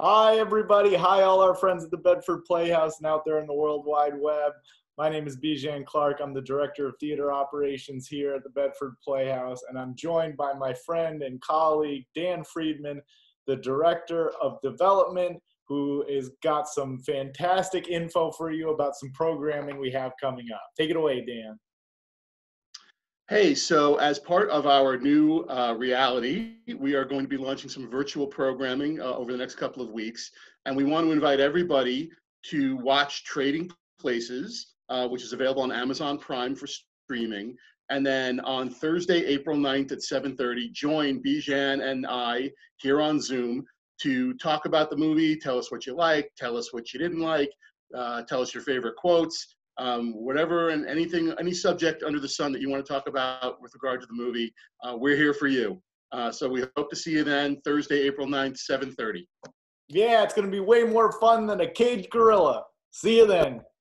Hi, everybody. Hi, all our friends at the Bedford Playhouse and out there in the World Wide Web. My name is Bijan Clark. I'm the Director of Theater Operations here at the Bedford Playhouse, and I'm joined by my friend and colleague, Dan Friedman, the Director of Development, who has got some fantastic info for you about some programming we have coming up. Take it away, Dan. Hey, so as part of our new reality, we are going to be launching some virtual programming over the next couple of weeks. And we want to invite everybody to watch Trading Places, which is available on Amazon Prime for streaming. And then on Thursday, April 9th at 7:30, join Bijan and I here on Zoom to talk about the movie, tell us what you liked, tell us what you didn't like, tell us your favorite quotes. Whatever and anything, any subject under the sun that you want to talk about with regard to the movie, we're here for you. So we hope to see you then, Thursday, April 9th, 7:30. Yeah, it's going to be way more fun than a caged gorilla. See you then.